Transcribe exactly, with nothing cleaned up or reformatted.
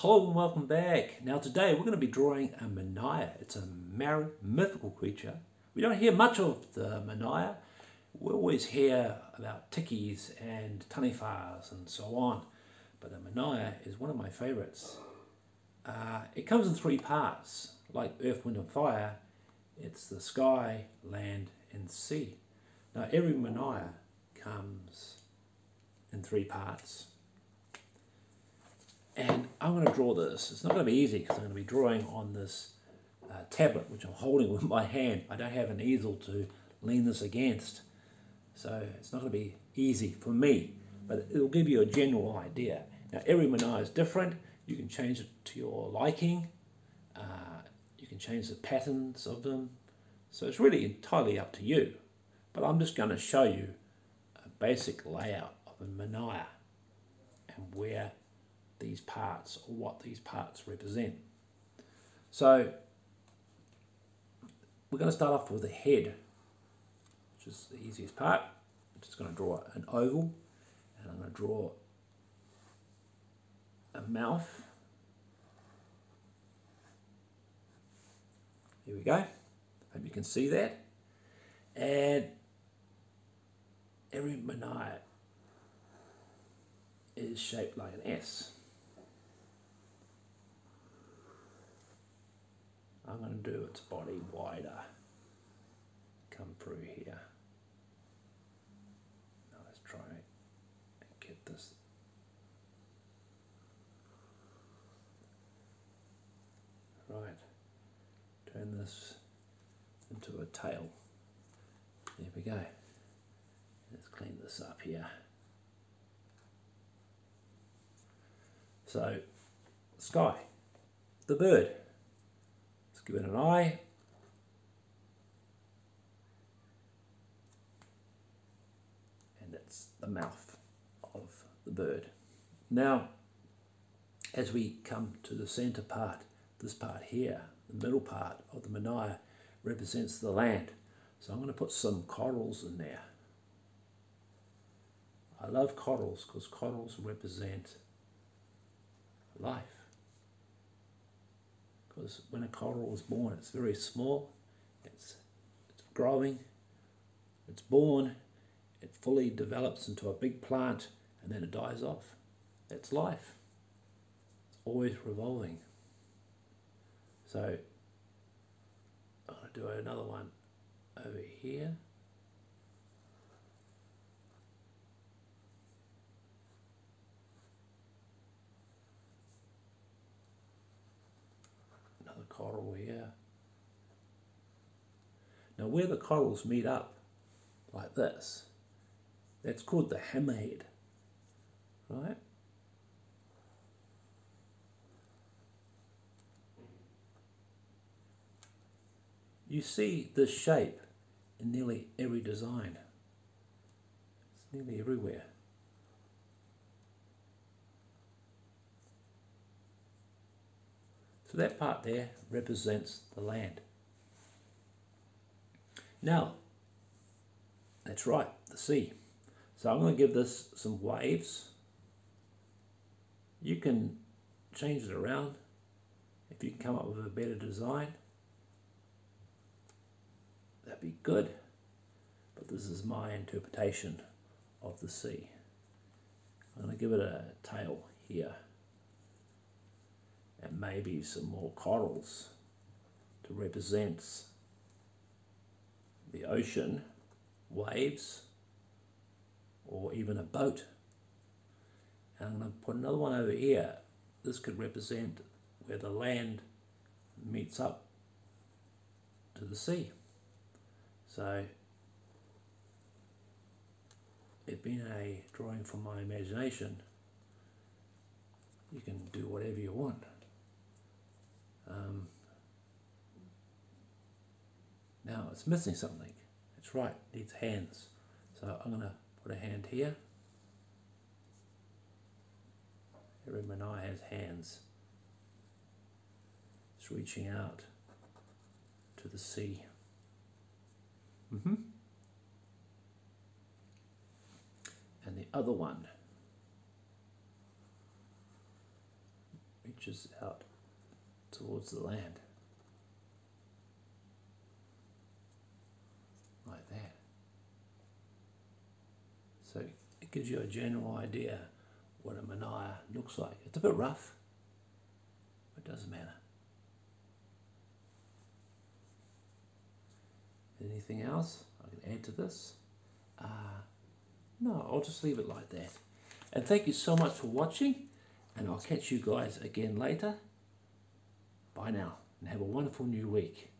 Hello and welcome back. Now today we're going to be drawing a manaia. It's a Māori mythical creature. We don't hear much of the manaia. We always hear about tikis and taniwhas and so on. But the manaia is one of my favourites. Uh, it comes in three parts. Like earth, wind and fire, it's the sky, land and sea. Now every manaia comes in three parts. And I'm going to draw this. It's not going to be easy because I'm going to be drawing on this uh, tablet, which I'm holding with my hand. I don't have an easel to lean this against. So it's not going to be easy for me, but it'll give you a general idea. Now, every manaia is different. You can change it to your liking. Uh, you can change the patterns of them. So it's really entirely up to you. But I'm just going to show you a basic layout of a manaia and where these parts, or what these parts represent. So we're going to start off with the head, which is the easiest part. I'm just going to draw an oval, and I'm going to draw a mouth. Here we go. Hope you can see that. And every manaia is shaped like an S. I'm going to do its body wider. Come through here. Now let's try and get this. Right. Turn this into a tail. There we go. Let's clean this up here. So, sky, the bird. Let's give it an eye. And it's the mouth of the bird. Now, as we come to the center part, this part here, the middle part of the manaia represents the land. So I'm going to put some corals in there. I love corals because corals represent life, because when a coral is born, it's very small, it's, it's growing, it's born, it fully develops into a big plant, and then it dies off. That's life. It's always revolving. So I'm going to do another one over here. Coral here. Now where the corals meet up like this, that's called the hammerhead, right? You see this shape in nearly every design. It's nearly everywhere. So that part there represents the land. Now, that's right, the sea. So I'm going to give this some waves. You can change it around if you can come up with a better design. That'd be good. But this is my interpretation of the sea. I'm going to give it a tail here. And maybe some more corals to represent the ocean, waves, or even a boat. And I'm going to put another one over here. This could represent where the land meets up to the sea. So it's been a drawing from my imagination. You can do whatever you want. Um, now it's missing something. It's right, it needs hands. So I'm going to put a hand here. Every manaia has hands. It's reaching out to the sea. Mm-hmm. And the other one stretches out towards the land. Like that. So it gives you a general idea what a manaia looks like. It's a bit rough, but it doesn't matter. Anything else I can add to this? Uh, no, I'll just leave it like that. And thank you so much for watching, and I'll catch you guys again later. Bye now, and have a wonderful new week.